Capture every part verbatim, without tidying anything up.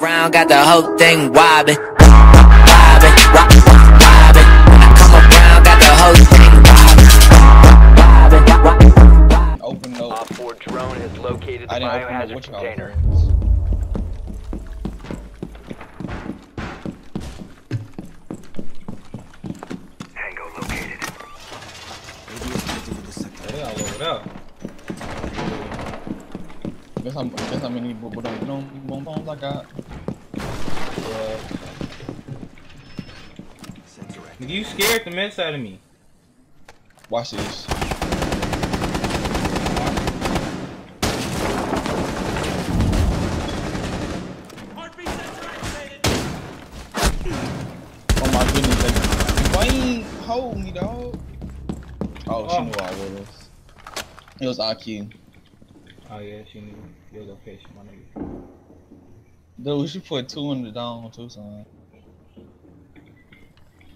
round, got the whole thing wobbin', wobbin', wobbin', wobbin'. When I come around, got the whole thing wobbin', wobbin', wobbin'. Open the op four drone has located the biohazard container. Tango located. Maybe Guess how, guess how many boom bombs I got? Uh, you scared the mess out of me. Watch this. Oh my goodness, like, why ain't hold me, dog? Oh, she oh. knew I was. It was I Q. Oh yeah, she knew. It was okay, she my nigga. Dude, she put two in the down too, son.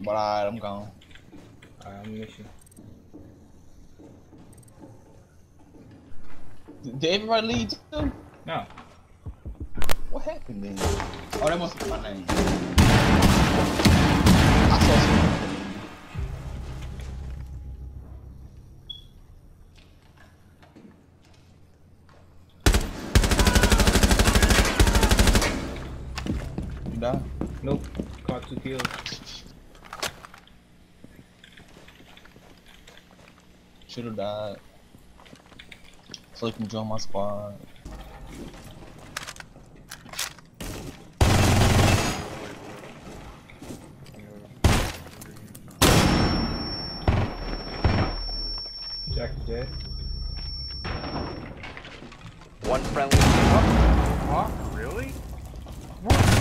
But alright, I'm gone. Alright, I'm missing. Did everybody leave too? No. What happened then? Oh, that must be my name. I saw something. Nope, caught two kills. Should've died. So you can join my squad. Jack is dead. One friendly. Huh? Huh? Really? What? What?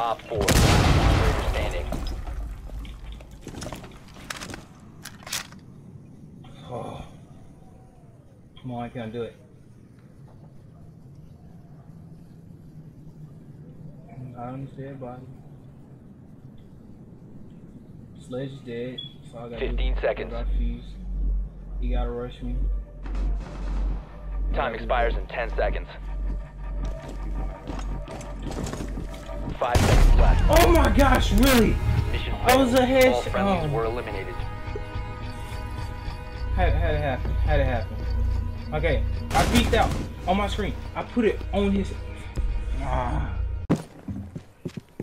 Op four, operator standing. Oh. Come on, I can't do it. I understand, buddy. Sledge is dead, so I got fifteen seconds. You gotta rush me. Time expires in ten seconds. Five seconds left. Oh my gosh, really? Mission I was ahead. All friendlies oh. were eliminated. How'd it happen? How'd it happen? Okay, I peeked out on my screen. I put it on his. Ah.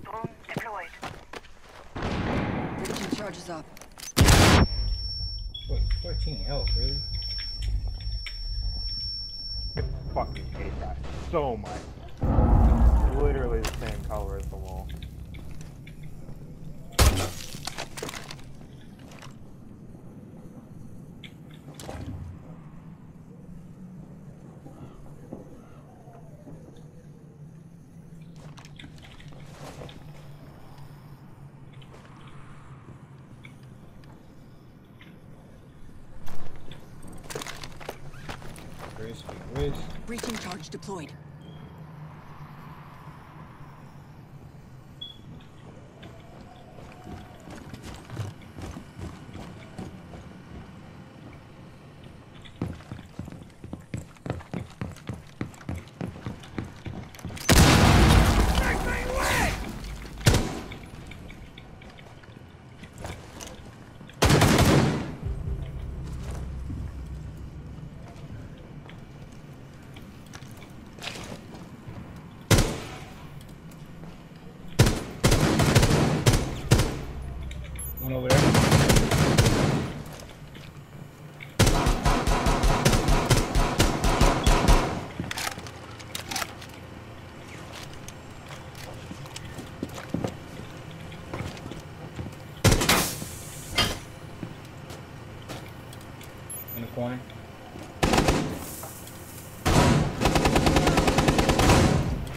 Drone deployed. Reaching charges up. Wait, fourteen health, really? I fucking hate that so much. Literally the same color as the wall. Grace, Grace. Breaching charge deployed.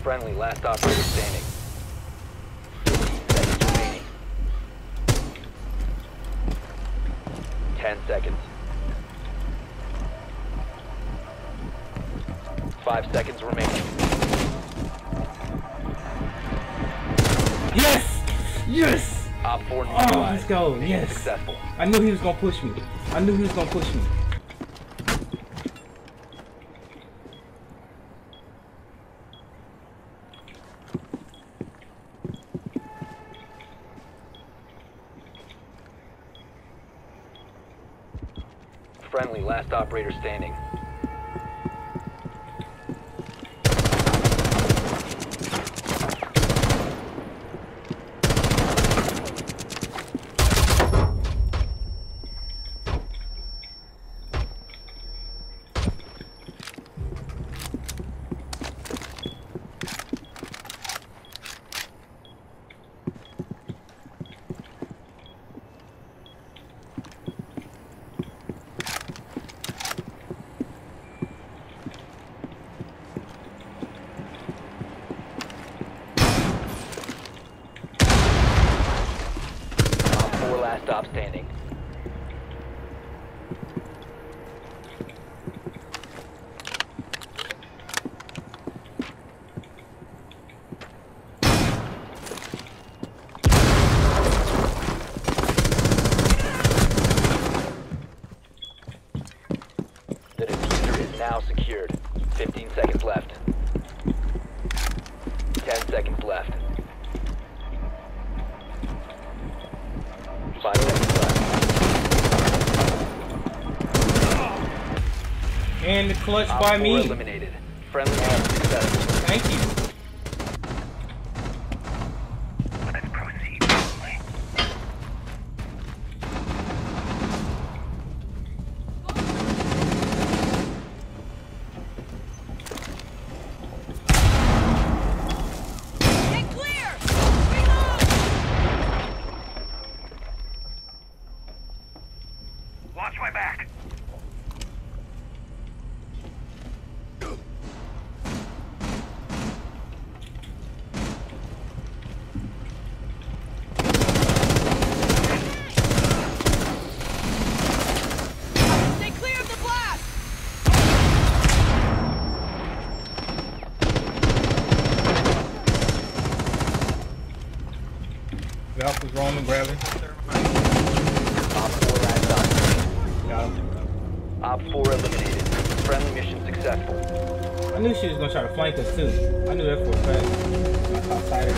friendly, last operator standing. Seconds remaining. Ten seconds. Five seconds remaining. Yes! Yes! Op four neutralized. Oh, let's go. Yes. Successful. I knew he was gonna push me. I knew he was gonna push me. Friendly, last operator standing. Stop standing. The diffuser is now secured. Fifteen seconds left. Ten seconds left. Five seconds left. And the clutch by me. Eliminated. Friendly and successful. Thank you. Let's proceed. Get clear. Bring on. Watch my back! Stay clear of the blast! Valve was wrong and grabbing. Op four last operator. Got him. Op four eliminated. Friendly mission successful. I knew she was gonna try to flank us too. I knew that for a fact. I caught sight of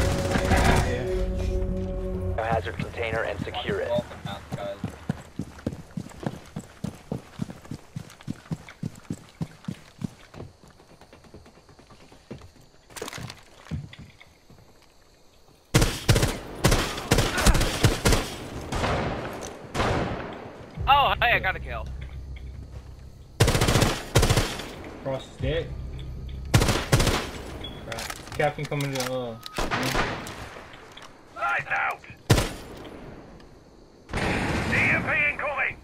her. Now hazard container and secure it. Oh, hey, I got a kill. Cross is dead. Right. Captain coming to uh. Lights out! D M P incoming!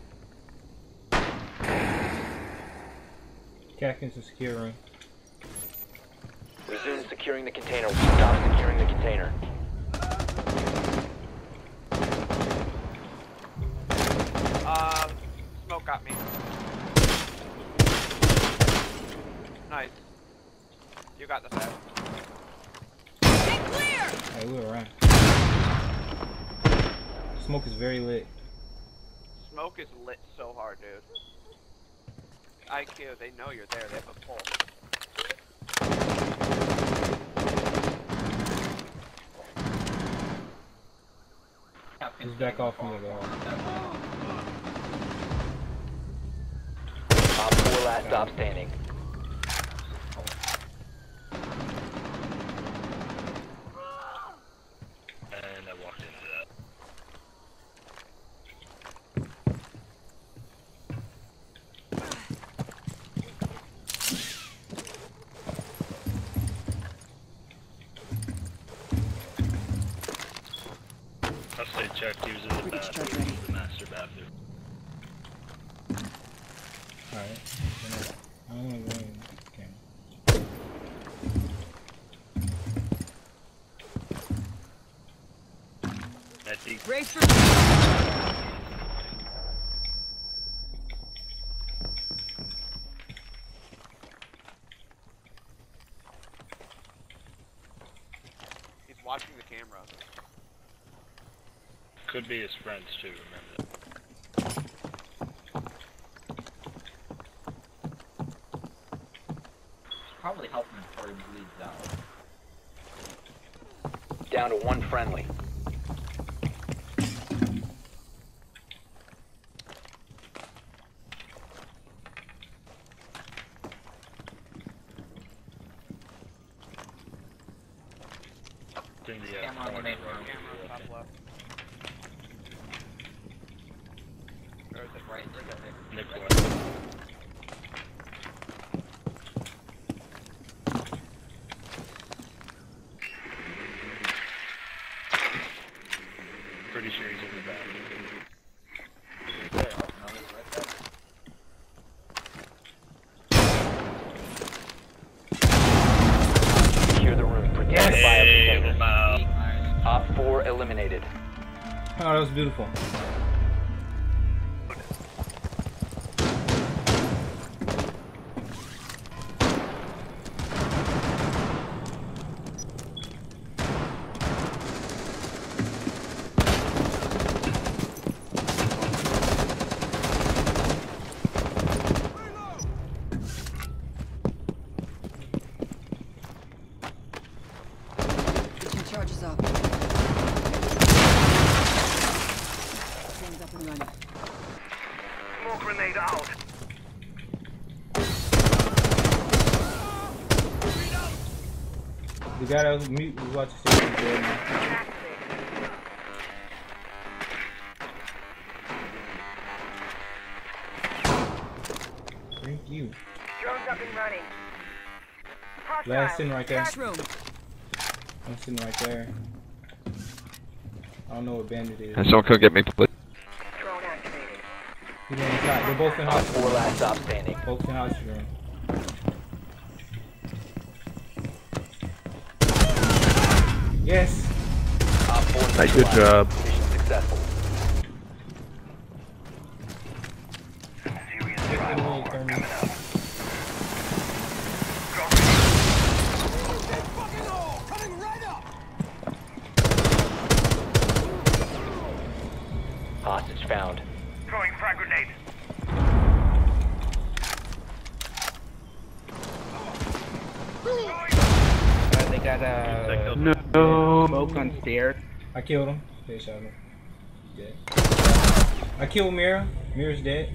Captain's securing. Resume securing the container. Stop securing the container. Um, smoke got me. Nice. You got the set. Get clear! Hey, we were right. Smoke is very lit. Smoke is lit so hard, dude. I Q, they know you're there. They have a pulse. He's back off from the wall. Op four last op standing. And I walked into that. I'll stay checked. He was in the bathroom. The master bathroom. Alright, I'm gonna go in. Okay. Brace for He's watching the camera. Could be his friends too, remember that. Probably help him before he bleeds out. Down to one friendly. Oh, that was beautiful. You gotta mute and watch the series there now. Thank you. Drone's up and running. Last in right there. Last in right there. I don't know what Bandit is. Someone come get me, please. Drone activated. He's on the top. They're both in house. Four last stop standing. Both in house room. Yes. Nice, good job. Mission successful. Serious drive coming up. Coming right up. Hostage found. Throwing frag grenade. Uh, they got a. Uh, no. Smoke on stairs. I killed him. They shot him. Dead. I killed Mira. Mira's dead.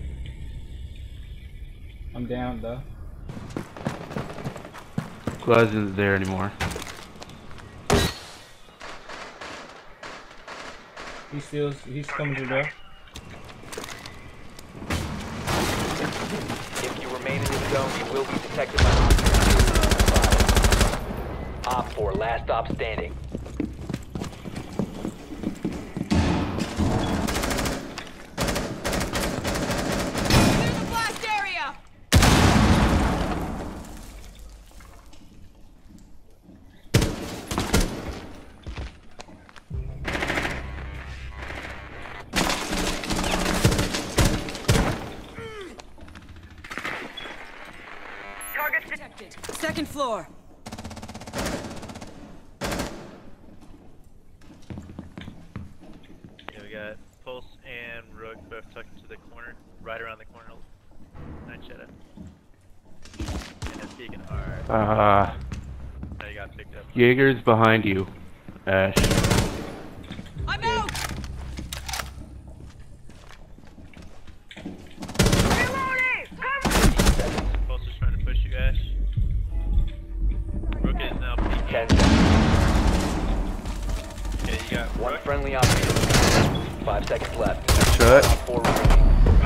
I'm down though. Glad isn't there anymore. He still he's coming to the door. If you remain in the zone, you will be detected by Op four, last stop standing. Second floor. Yeah, we got Pulse and Rook both tucked to the corner, right around the corner. Nine shut up. And a peek and hard. Ah. Now you got picked up. Jaeger's behind you, Ash. I'm out! Five seconds left. Shut. Ah,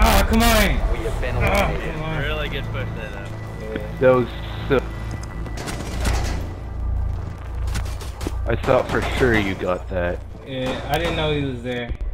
oh, come on! We have been eliminated. Oh, really good push there, though. Yeah. That was so... I thought for sure you got that. Yeah, I didn't know he was there.